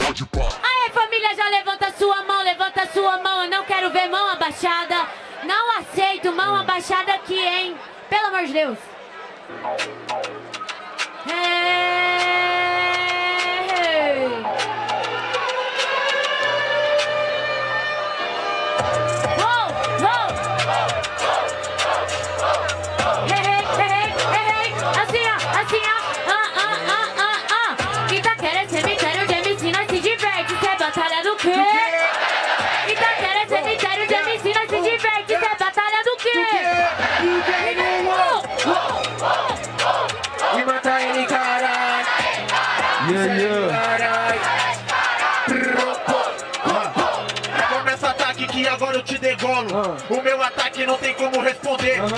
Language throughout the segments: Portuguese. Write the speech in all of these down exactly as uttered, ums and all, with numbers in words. Aê, família, já levanta sua mão, levanta sua mão. Eu não quero ver mão abaixada. Não aceito mão abaixada aqui, hein? Pelo amor de Deus. Uhum. O meu ataque não tem como responder. Uhum.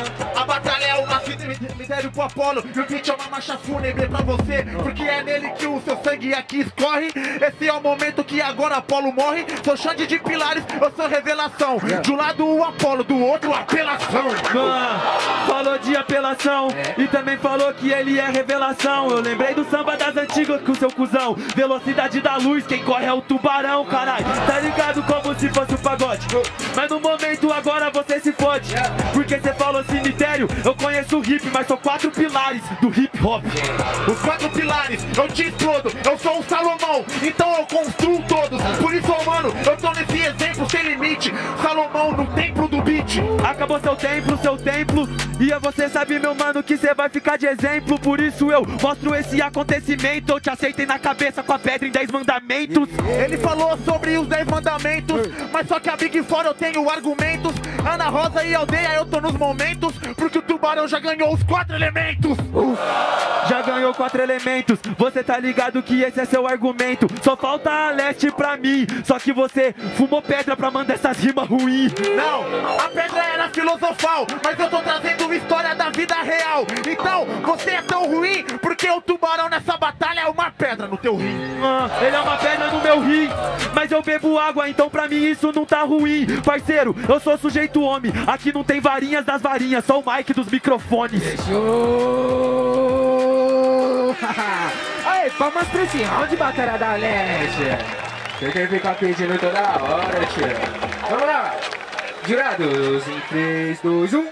A batalha é uma fita de mistério pro Apolo. E o beat é uma marcha fúnebre pra você. Uhum. Porque é nele que o seu sangue aqui escorre. Esse é o momento que agora Apolo morre. Sou Xande de Pilares, eu sou revelação. Yeah. De um lado o Apolo, do outro apelação. Uhum. Falou de apelação, é. E também falou que ele é revelação. Eu lembrei do samba das antigas com seu cuzão. Velocidade da luz, quem corre é o tubarão, caralho. Tá ligado como se fosse o pagode. Mas no momento agora você se fode, yeah. Porque você falou cemitério, eu conheço o hip, mas são quatro pilares do hip hop. Os quatro pilares, eu te explodo, eu sou o Salomão, então eu construo todos. Por isso, mano, eu tô nesse exemplo sem limite. Salomão no templo do beat. Acabou seu templo, seu templo, e você sabe, meu mano, que você vai ficar de exemplo. Por isso eu mostro esse acontecimento, eu te aceitei na cabeça com a pedra em dez mandamentos. Ele falou sobre os dez mandamentos, mas só que a Big Four eu tenho argumento. Ana Rosa e Aldeia, eu tô nos momentos, porque o Tubarão já ganhou os quatro elementos. Uf, já ganhou quatro elementos, você tá ligado que esse é seu argumento. Só falta a leste pra mim, só que você fumou pedra pra mandar essas rimas ruins. Não, a pedra era filosofal, mas eu tô trazendo uma história da vida real. Então, você é tão ruim, porque o Tubarão nessa batalha é uma pedra no teu rim. Ah, ele é uma pedra no meu rim, mas eu bebo água, então pra mim isso não tá ruim, parceiro. Eu sou sujeito homem, aqui não tem varinhas das varinhas, só o mic dos microfones. Fechou! Aí, palmas pra esse round de Batalha da Leste. Você quer ficar pedindo toda hora, tio. Vamos lá! Jurados em três, dois, um.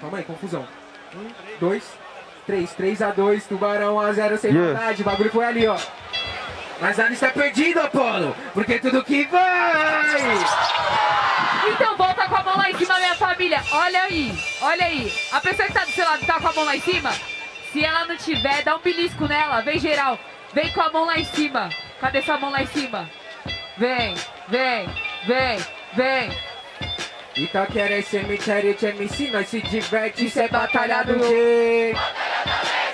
Calma aí, confusão. um, dois, três. três a dois, Tubarão a zero, sem vontade. O bagulho foi ali, ó. Mas nada está perdido, Apolo, porque tudo que vai... Então volta com a mão lá em cima, minha família. Olha aí, olha aí. A pessoa que tá do seu lado tá com a mão lá em cima? Se ela não tiver, dá um belisco nela. Vem, geral. Vem com a mão lá em cima. Cadê sua mão lá em cima? Vem, vem, vem, vem. Itaquera é cemitério de M C, nós se diverte, isso é batalha do quê?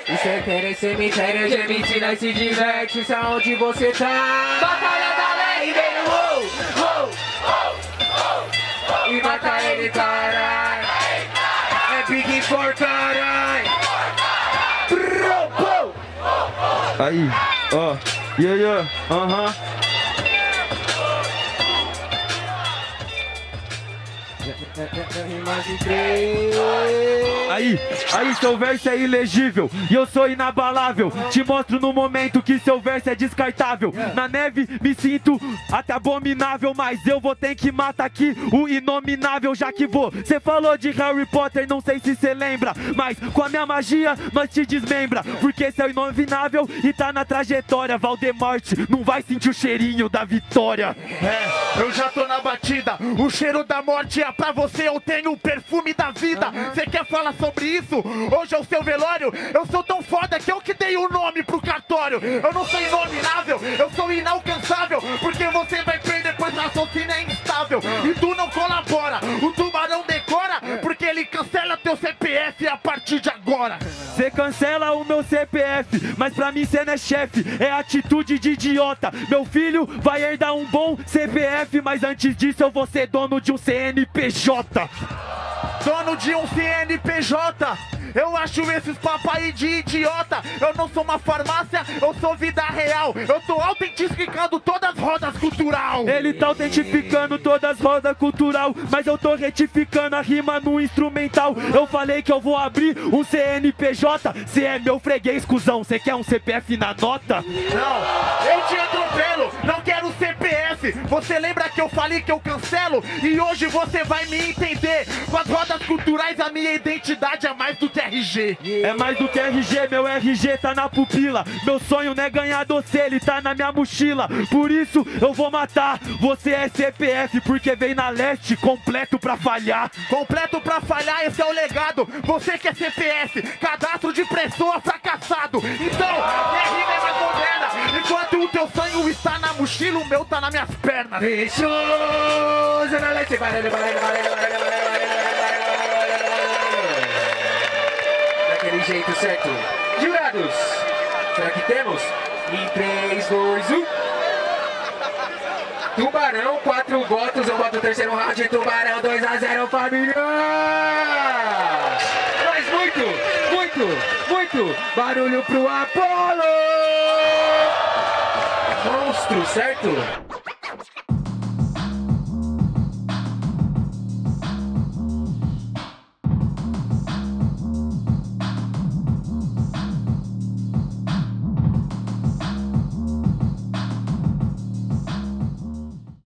Isso é querer cemitério de M C, nós se diverte, isso é onde você tá. Batalha da Leste, vem no wow, wow, wow, wow. E mata ele, carai. É Big Four, carai. Aí, ó, yeah, yeah, aham. Aí, aí, seu verso é ilegível e eu sou inabalável. Te mostro no momento que seu verso é descartável. Na neve me sinto até abominável, mas eu vou ter que matar aqui o inominável. Já que vou, cê falou de Harry Potter, não sei se cê lembra, mas com a minha magia nós te desmembra. Porque cê é inominável e tá na trajetória. Voldemort não vai sentir o cheirinho da vitória. É, eu já tô na batida, o cheiro da morte é pra você, eu tenho o perfume da vida. Você uhum. quer falar sobre isso? Hoje é o seu velório. Eu sou tão foda que eu que dei o nome pro cartório. Eu não sou inominável, eu sou inalcançável. Porque você vai perder, pois raciocínio é instável. Uhum. E tu não colabora. O Tubarão decora, porque ele cancela teu C P F a partir de agora. Você cancela o meu C P F, mas pra mim você não é chefe, é atitude de idiota. Meu filho vai herdar um bom C P F, mas antes disso eu vou ser dono de um C N P J. Dono de um C N P J, eu acho esses papos aí de idiota. Eu não sou uma farmácia, eu sou vida real. Eu tô autentificando todas as rodas cultural. Ele tá autentificando todas as rodas cultural, mas eu tô retificando a rima no instrumental. Eu falei que eu vou abrir um C N P J. Cê é meu freguês, cuzão, cê quer um C P F na nota? Não, eu te atropelo, não quero C P F. Você lembra que eu falei que eu cancelo? E hoje você vai me entender. Com as rodas culturais a minha identidade é mais do que R G. É mais do que R G, meu R G tá na pupila. Meu sonho não é ganhar doce, ele tá na minha mochila. Por isso eu vou matar, você é C P F. Porque vem na leste, completo pra falhar. Completo pra falhar, esse é o legado. Você que é C P F, cadastro de pessoa fracassado. Então, minha rima é mais moderna. Enquanto o teu sonho está na mochila, o meu tá nas minhas pernas. Daquele jeito certo. Jurados, será que temos? Em três, dois, um. Tubarão, quatro votos. Eu boto o terceiro round. Tubarão, dois a zero, família. Mas muito, muito, muito barulho pro Apolo. Monstro, certo?